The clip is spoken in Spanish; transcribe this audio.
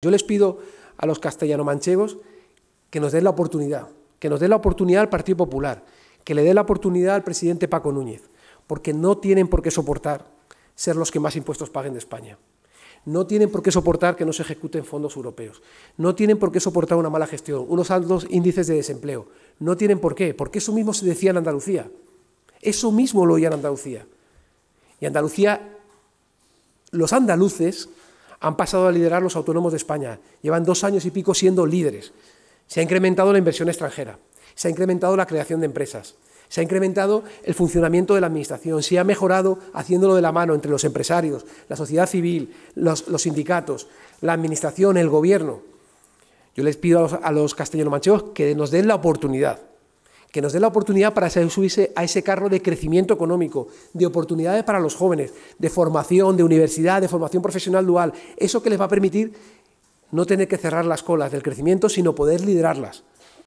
Yo les pido a los castellano-manchegos que nos den la oportunidad, al Partido Popular, que le den la oportunidad al presidente Paco Núñez, porque no tienen por qué soportar ser los que más impuestos paguen de España. No tienen por qué soportar que no se ejecuten fondos europeos. No tienen por qué soportar una mala gestión, unos altos índices de desempleo. No tienen por qué, porque eso mismo se decía en Andalucía. Eso mismo lo oía en Andalucía. Y Andalucía, los andaluces han pasado a liderar los autónomos de España, llevan 2 años y pico siendo líderes. Se ha incrementado la inversión extranjera, se ha incrementado la creación de empresas, se ha incrementado el funcionamiento de la administración, se ha mejorado haciéndolo de la mano entre los empresarios, la sociedad civil, los sindicatos, la administración, el gobierno. Yo les pido a los castellano-manchegos que nos den la oportunidad, para subirse a ese carro de crecimiento económico, de oportunidades para los jóvenes, de formación, de universidad, de formación profesional dual. Eso que les va a permitir no tener que cerrar las colas del crecimiento, sino poder liderarlas.